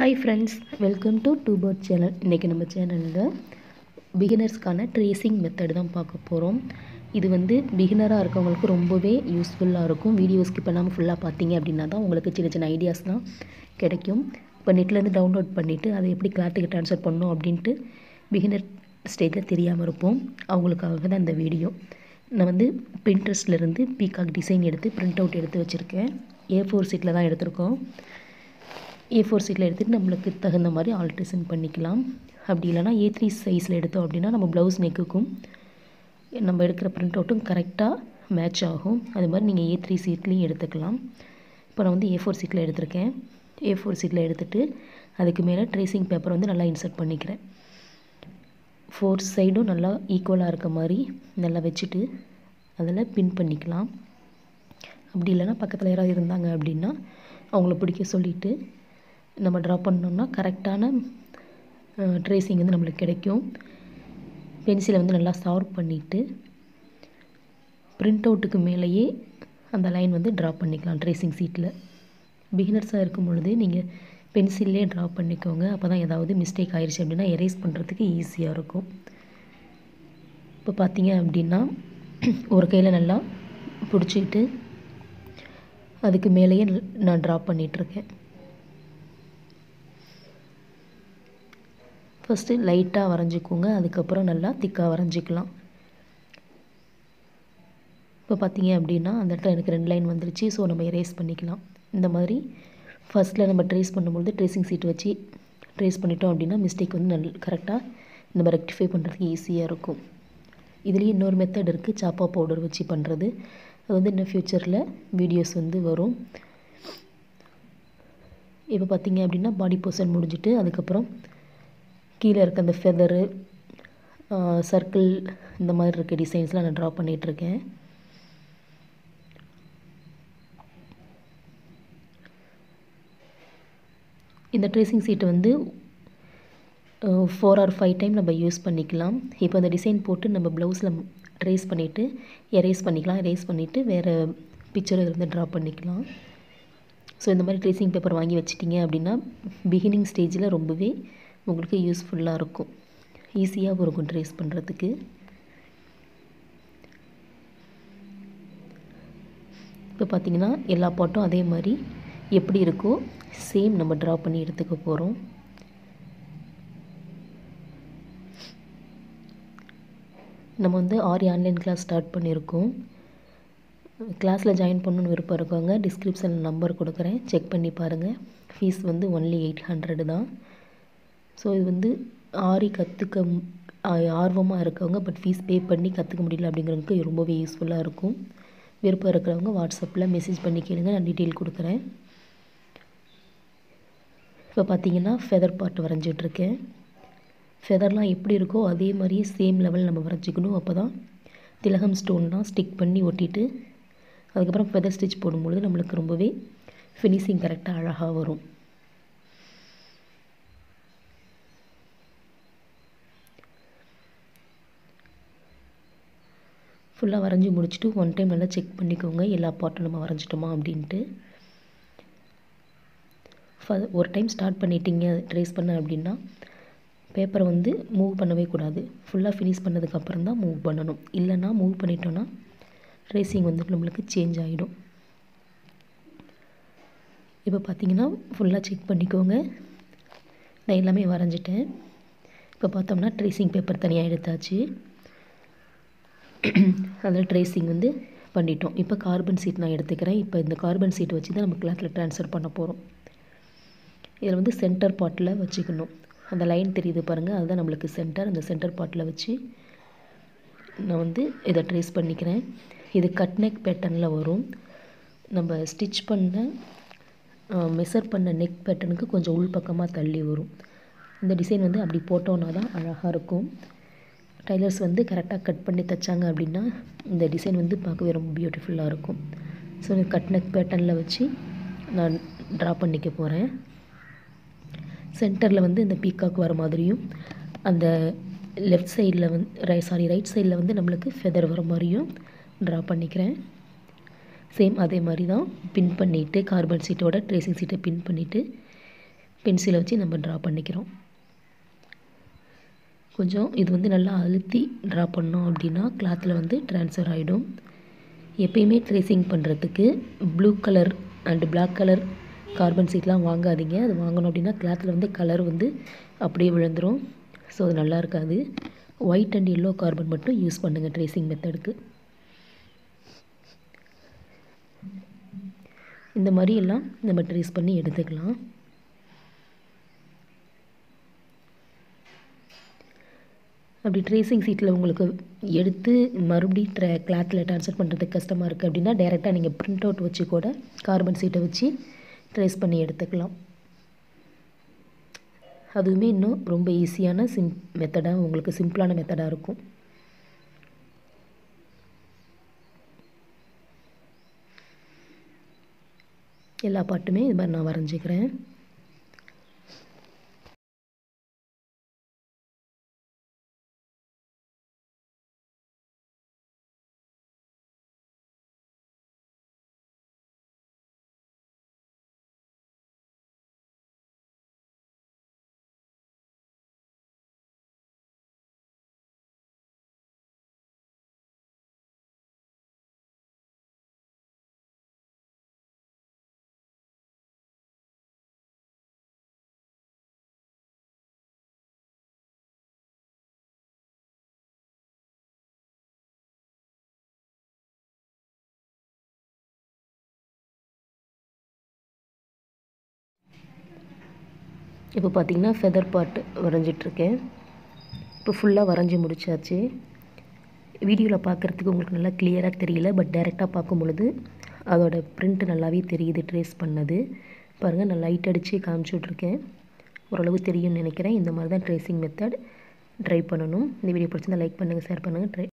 Hi friends, welcome to two bird channel. இன்றைக்கி நம்ம சேனலில் பிகினர்ஸ்க்கான ட்ரேசிங் மெத்தட் தான் பார்க்க போகிறோம். இது வந்து பிகினராக இருக்கவங்களுக்கு ரொம்பவே யூஸ்ஃபுல்லாக இருக்கும். வீடியோ ஸ்கிப் பண்ணாமல் ஃபுல்லாக பார்த்தீங்க அப்படின்னா தான் உங்களுக்கு சின்ன சின்ன ஐடியாஸ்லாம் கிடைக்கும். இப்போ நெட்லேருந்து டவுன்லோட் பண்ணிவிட்டு அதை எப்படி கிளாத்துக்கு ட்ரான்ஸ்ஃபர் பண்ணணும் அப்படின்ட்டு பிகினர் ஸ்டேஜில் தெரியாமல் இருப்போம். அவங்களுக்காக தான் இந்த வீடியோ. நான் வந்து பிரிண்டர்ஸ்லேருந்து பீகாக் டிசைன் எடுத்து பிரிண்ட் அவுட் எடுத்து வச்சுருக்கேன். A4 சீட்டில் தான் எடுத்திருக்கோம். A4 சீட்டில் எடுத்துகிட்டு நம்மளுக்கு தகுந்த மாதிரி ஆல்ட்ரேஷன் பண்ணிக்கலாம். அப்படி இல்லைனா A3 சைஸில் எடுத்தோம் அப்படின்னா நம்ம ப்ளவுஸ் நெக்குக்கும் நம்ம எடுக்கிற பிரிண்ட் அவுட்டும் கரெக்டாக மேட்ச் ஆகும். அது மாதிரி நீங்கள் A3 சீட்லேயும் எடுத்துக்கலாம். இப்போ நான் வந்து A4 சீட்டில் எடுத்திருக்கேன். A4 சீட்டில் எடுத்துகிட்டு அதுக்கு மேலே ட்ரேசிங் பேப்பர் வந்து நல்லா இன்சர்ட் பண்ணிக்கிறேன். 4 சைடும் நல்லா ஈக்குவலாக இருக்க மாதிரி நல்லா வச்சுட்டு அதில் பின் பண்ணிக்கலாம். அப்படி இல்லைனா பக்கத்தில் யாராவது இருந்தாங்க அப்படின்னா அவங்கள பிடிக்க சொல்லிவிட்டு நம்ம ட்ரா பண்ணோம்னா கரெக்டான ட்ரேசிங் வந்து நம்மளுக்கு கிடைக்கும். பென்சிலை வந்து நல்லா சார்வ் பண்ணிவிட்டு பிரிண்ட் அவுட்டுக்கு மேலேயே அந்த லைன் வந்து ட்ரா பண்ணிக்கலாம். ட்ரேசிங் சீட்டில் பிகினர்ஸாக இருக்கும் பொழுது நீங்கள் பென்சிலே ட்ரா பண்ணிக்கோங்க. அப்போ தான் ஏதாவது மிஸ்டேக் ஆயிடுச்சு அப்படின்னா எரேஸ் பண்ணுறதுக்கு ஈஸியாக இருக்கும். இப்போ பார்த்தீங்க அப்படின்னா ஒரு கையில் நல்லா பிடிச்சிக்கிட்டு அதுக்கு மேலேயே நான் ட்ரா பண்ணிகிட்ருக்கேன். ஃபஸ்ட்டு லைட்டாக வரைஞ்சிக்கோங்க, அதுக்கப்புறம் நல்லா திக்காக வரைஞ்சிக்கலாம். இப்போ பார்த்தீங்க அப்படின்னா அந்த இடத்துல எனக்கு 2 லைன் வந்துருச்சு. ஸோ நம்ம எரேஸ் பண்ணிக்கலாம். இந்த மாதிரி ஃபஸ்ட்டில் நம்ம ட்ரேஸ் பண்ணும்பொழுது ட்ரேசிங் சீட் வச்சு ட்ரேஸ் பண்ணிட்டோம் அப்படின்னா மிஸ்டேக் வந்து கரெக்டாக நம்ம ரெக்டிஃபை பண்ணுறதுக்கு ஈஸியாக இருக்கும். இதுலேயே இன்னொரு மெத்தட் இருக்குது, சாப்பா பவுடர் வச்சு பண்ணுறது. அது வந்து இன்னும் ஃப்யூச்சரில் வீடியோஸ் வந்து வரும். இப்போ பார்த்தீங்க அப்படின்னா பாடி போர்ஷன் முடிஞ்சிட்டு அதுக்கப்புறம் கீழே இருக்க அந்த ஃபெதரு சர்க்கிள் இந்த மாதிரி இருக்க டிசைன்ஸ்லாம் நான் ட்ரா பண்ணிகிட்ருக்கேன். இந்த ட்ரேசிங் சீட்டை வந்து 4 or 5 டைம் நம்ம யூஸ் பண்ணிக்கலாம். இப்போ அந்த டிசைன் போட்டு நம்ம ப்ளவுஸில் ட்ரேஸ் பண்ணிவிட்டு எரேஸ் பண்ணிக்கலாம். எரேஸ் பண்ணிவிட்டு வேறு பிக்சரை இருந்து ட்ரா பண்ணிக்கலாம். ஸோ இந்த மாதிரி ட்ரேசிங் பேப்பர் வாங்கி வச்சிட்டிங்க அப்படின்னா பிகினிங் ஸ்டேஜில் ரொம்பவே உங்களுக்கு யூஸ்ஃபுல்லாக இருக்கும், ஈஸியாகவும் இருக்கும் ட்ரேஸ் பண்ணுறதுக்கு. இப்போ பார்த்திங்கன்னா எல்லா பாட்டும் அதே மாதிரி எப்படி இருக்கோ சேம் நம்ம ட்ரா பண்ணி எடுத்துக்க போகிறோம். நம்ம வந்து ஆரி ஆன்லைன் கிளாஸ் ஸ்டார்ட் பண்ணியிருக்கோம். கிளாஸில் ஜாயின் பண்ணணுன்னு விருப்பம் இருக்கவங்க டிஸ்கிரிப்ஷனில் நம்பர் கொடுக்குறேன், செக் பண்ணி பாருங்கள். ஃபீஸ் வந்து ஒன்லி 800 தான். ஸோ இது வந்து ஆரி கற்றுக்க ஆர்வமாக இருக்கவங்க பட் ஃபீஸ் பே பண்ணி கற்றுக்க முடியல அப்படிங்கிறவங்களுக்கு ரொம்பவே யூஸ்ஃபுல்லாக இருக்கும். விருப்பம் இருக்கிறவங்க வாட்ஸ்அப்பில் மெசேஜ் பண்ணி கேளுங்க, நான் டீட்டெயில் கொடுக்குறேன். இப்போ பார்த்தீங்கன்னா ஃபெதர் பார்ட் வரைஞ்சிட்ருக்கேன். ஃபெதர்லாம் எப்படி இருக்கோ அதே மாதிரியே சேம் லெவல் நம்ம வரைஞ்சிக்கணும். அப்போ தான் திலகம் ஸ்டோன்லாம் ஸ்டிக் பண்ணி ஒட்டிட்டு அதுக்கப்புறம் ஃபெதர் ஸ்டிச் போடும்பொழுது நம்மளுக்கு ரொம்பவே ஃபினிஷிங் கரெக்டாக அழகாக வரும். ஃபுல்லாக வரைஞ்சி முடிச்சுட்டு ஒன் டைம் நல்லா செக் பண்ணிக்கோங்க எல்லா பார்ட்டும் நம்ம வரைஞ்சிட்டோமா அப்படின்ட்டு. ஒரு டைம் ஸ்டார்ட் பண்ணிட்டீங்க ட்ரேஸ் பண்ண அப்படின்னா பேப்பரை வந்து மூவ் பண்ணவே கூடாது. ஃபுல்லாக ஃபினிஷ் பண்ணதுக்கப்புறம் தான் மூவ் பண்ணணும். இல்லைன்னா மூவ் பண்ணிட்டோன்னா ட்ரேசிங் வந்து நம்மளுக்கு சேஞ்ச் ஆகிடும். இப்போ பார்த்தீங்கன்னா ஃபுல்லாக செக் பண்ணிக்கோங்க. நான் எல்லாமே வரைஞ்சிட்டேன். இப்போ பார்த்தோம்னா ட்ரேசிங் பேப்பர் தனியாக எடுத்தாச்சு, அதில் ட்ரேசிங் வந்து பண்ணிட்டோம். இப்போ கார்பன் சீட் நான் எடுத்துக்கிறேன். இப்போ இந்த கார்பன் சீட் வச்சு தான் நம்ம கிளாத்தில் ட்ரான்ஸ்ஃபர் பண்ண போகிறோம். இதில் வந்து சென்டர் பாட்டில் வச்சுக்கணும். அந்த லைன் தெரியுது பாருங்கள், அதுதான் நம்மளுக்கு சென்டர். அந்த சென்டர் பாட்டில் வச்சு நான் வந்து இதை ட்ரேஸ் பண்ணிக்கிறேன். இது கட் நெக் பேட்டர்னில் வரும். நம்ம ஸ்டிச் பண்ண மெஷர் பண்ண நெக் பேட்டர்னுக்கு கொஞ்சம் உள்பக்கமாக தள்ளி வரும். இந்த டிசைன் வந்து அப்படி போட்டோன்னா தான் அழகாக இருக்கும். டைலர்ஸ் வந்து கரெக்டாக கட் பண்ணி தைச்சாங்க அப்படின்னா இந்த டிசைன் வந்து பார்க்கவே ரொம்ப பியூட்டிஃபுல்லாக இருக்கும். ஸோ கட் நெக் பேட்டர்னில் வச்சு நான் ட்ரா பண்ணிக்க போகிறேன். சென்டரில் வந்து இந்த பீகாக் வர மாதிரியும் அந்த லெஃப்ட் சைடில் வந்து ரைட் சைடில் வந்து நம்மளுக்கு ஃபெதர் வர மாதிரியும் ட்ரா பண்ணிக்கிறேன். சேம் அதே மாதிரி தான் பின் பண்ணிவிட்டு கார்பன் சீட்டோட ட்ரேசிங் சீட்டை பின் பண்ணிவிட்டு பென்சிலை வச்சு நம்ம ட்ரா பண்ணிக்கிறோம். கொஞ்சம் இது வந்து நல்லா அழுத்தி ட்ரா பண்ணோம் அப்படின்னா கிளாத்தில் வந்து ட்ரான்ஸ்ஃபர் ஆகிடும். எப்பயுமே ட்ரேசிங் பண்ணுறதுக்கு blue colour and black colour carbon சீட்லாம் வாங்காதீங்க. அது வாங்கணும் அப்படின்னா கிளாத்தில் வந்து கலர் வந்து அப்படியே விழுந்துடும். ஸோ அது நல்லா இருக்காது. ஒயிட் அண்ட் எல்லோ கார்பன் மட்டும் யூஸ் பண்ணுங்கள் ட்ரேசிங் மெத்தடுக்கு. இந்த மாதிரி எல்லாம் நம்ம ட்ரேஸ் பண்ணி எடுத்துக்கலாம். அப்படி ட்ரேசிங் சீட்டில் உங்களுக்கு எடுத்து மறுபடியும் கிளாத்தில் ட்ரான்ஸ்ஃபர் பண்ணுறதுக்கு கஷ்டமாக இருக்குது அப்படின்னா டைரெக்டாக நீங்கள் பிரிண்ட் அவுட் வச்சு கூட கார்பன் சீட்டை வச்சு ட்ரேஸ் பண்ணி எடுத்துக்கலாம். அதுவுமே இன்னும் ரொம்ப ஈஸியான மெத்தடாக உங்களுக்கு சிம்பிளான மெத்தடாக இருக்கும். எல்லா பாட்டுமே இது மாதிரி நான் வரைஞ்சிக்கிறேன். இப்போ பார்த்திங்கன்னா ஃபெதர் பார்ட் வரைஞ்சிட்ருக்கேன். இப்போ ஃபுல்லாக வரைஞ்சி முடித்தாச்சு. வீடியோவில் பார்க்குறதுக்கு உங்களுக்கு நல்லா கிளியராக தெரியல, பட் டைரெக்டாக பார்க்கும் பொழுது அதோடய பிரிண்ட் நல்லாவே தெரியுது. ட்ரேஸ் பண்ணது பாருங்கள், நான் லைட் அடித்து காமிச்சுட்ருக்கேன். ஓரளவு தெரியும்னு நினைக்கிறேன். இந்த மாதிரி தான் ட்ரேசிங் மெத்தட் ட்ரை பண்ணணும். இந்த வீடியோ பிடிச்சிருந்தால் லைக் பண்ணுங்கள், ஷேர் பண்ணுங்கள்.